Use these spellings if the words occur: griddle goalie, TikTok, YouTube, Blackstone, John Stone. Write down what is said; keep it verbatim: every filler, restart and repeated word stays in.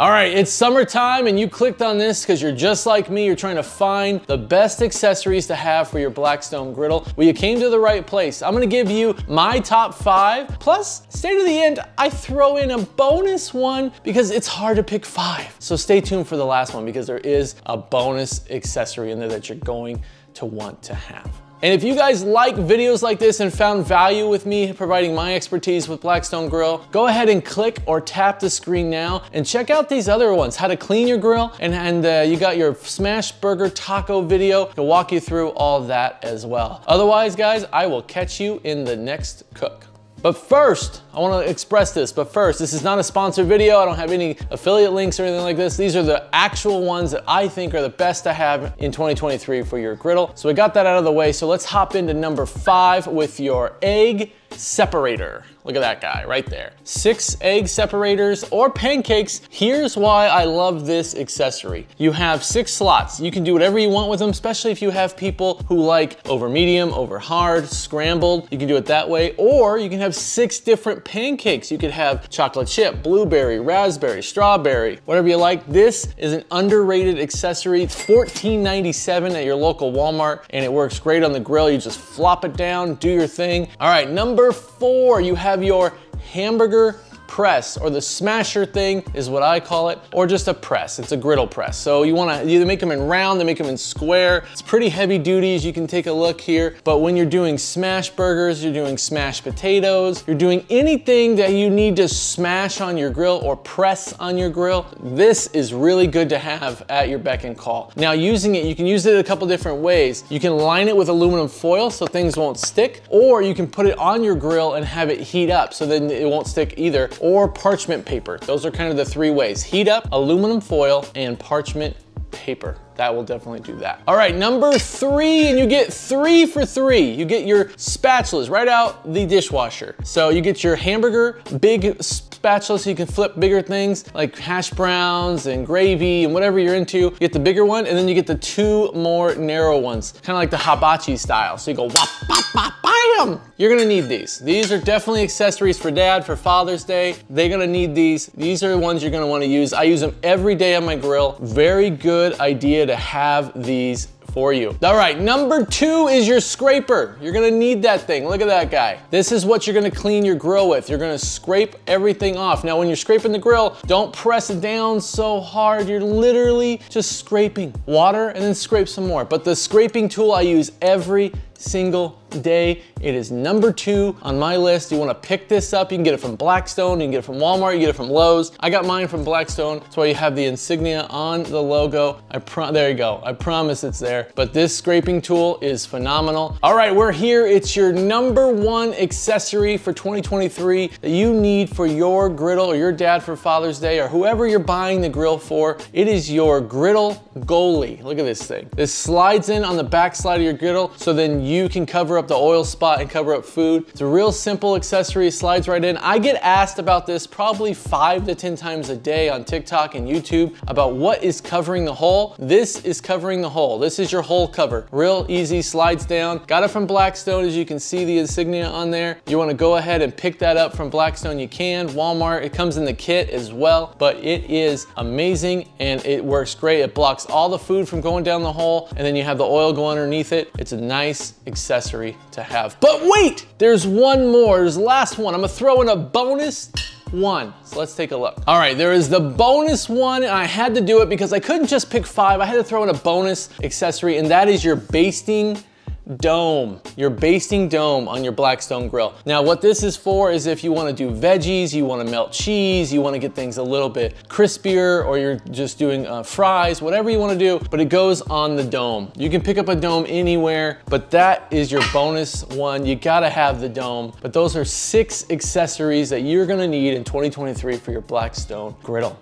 All right, it's summertime and you clicked on this because you're just like me. You're trying to find the best accessories to have for your Blackstone griddle. Well, you came to the right place. I'm gonna give you my top five. Plus, stay to the end, I throw in a bonus one because it's hard to pick five. So stay tuned for the last one because there is a bonus accessory in there that you're going to want to have. And if you guys like videos like this and found value with me providing my expertise with Blackstone Grill, go ahead and click or tap the screen now and check out these other ones, how to clean your grill, and, and uh, you got your smash burger taco video to walk you through all that as well. Otherwise, guys, I will catch you in the next cook. But first, I wanna express this, but first, this is not a sponsored video. I don't have any affiliate links or anything like this. These are the actual ones that I think are the best to have in twenty twenty-three for your griddle. So we got that out of the way. So let's hop into number five with your egg separator. Look at that guy right there. Six egg separators or pancakes. Here's why I love this accessory. You have six slots. You can do whatever you want with them, especially if you have people who like over medium, over hard, scrambled. You can do it that way, or you can have six different pancakes. You could have chocolate chip, blueberry, raspberry, strawberry, whatever you like. This is an underrated accessory. It's fourteen ninety-seven at your local Walmart, and it works great on the grill. You just flop it down, do your thing. All right, number Number four, you have your hamburger press, or the smasher thing is what I call it, or just a press. It's a griddle press. So you wanna either make them in round, they make them in square. It's pretty heavy duty, as you can take a look here. But when you're doing smash burgers, you're doing smashed potatoes, you're doing anything that you need to smash on your grill or press on your grill, this is really good to have at your beck and call. Now using it, you can use it a couple different ways. You can line it with aluminum foil so things won't stick, or you can put it on your grill and have it heat up so then it won't stick either, or parchment paper. Those are kind of the three ways. Heat up, aluminum foil, and parchment paper. That will definitely do that. All right, number three, and you get three for three. You get your spatulas right out the dishwasher. So you get your hamburger big spatula so you can flip bigger things like hash browns and gravy and whatever you're into. You get the bigger one, and then you get the two more narrow ones, kind of like the hibachi style. So you go wop, wop, wop, bam! You're gonna need these. These are definitely accessories for dad, for Father's Day. They're gonna need these. These are the ones you're gonna wanna use. I use them every day on my grill. Very good idea to have these for you. All right, number two is your scraper. You're gonna need that thing. Look at that guy. This is what you're gonna clean your grill with. You're gonna scrape everything off. Now, when you're scraping the grill, don't press it down so hard. You're literally just scraping water and then scrape some more. But the scraping tool I use every single day. It is number two on my list. You wanna pick this up. You can get it from Blackstone, you can get it from Walmart, you get it from Lowe's. I got mine from Blackstone. That's why you have the insignia on the logo. I pro there you go. I promise it's there. But this scraping tool is phenomenal. All right, we're here. It's your number one accessory for twenty twenty-three that you need for your griddle or your dad for Father's Day or whoever you're buying the grill for. It is your griddle goalie. Look at this thing. This slides in on the back slide of your griddle so then you can cover up the oil spot and cover up food. It's a real simple accessory, slides right in. I get asked about this probably five to ten times a day on TikTok and YouTube about what is covering the hole. This is covering the hole. This is your hole cover. Real easy, slides down. Got it from Blackstone, as you can see the insignia on there. You wanna go ahead and pick that up from Blackstone, you can. Walmart, it comes in the kit as well, but it is amazing and it works great. It blocks all the food from going down the hole and then you have the oil go underneath it. It's a nice accessory to have. But wait, there's one more, there's the last one. I'm gonna throw in a bonus one. So let's take a look. All right, there is the bonus one, and I had to do it because I couldn't just pick five. I had to throw in a bonus accessory, and that is your basting dome, your basting dome on your Blackstone grill. Now what this is for is if you wanna do veggies, you wanna melt cheese, you wanna get things a little bit crispier, or you're just doing uh, fries, whatever you wanna do, but it goes on the dome. You can pick up a dome anywhere, but that is your bonus one. You gotta have the dome, but those are six accessories that you're gonna need in twenty twenty-three for your Blackstone griddle.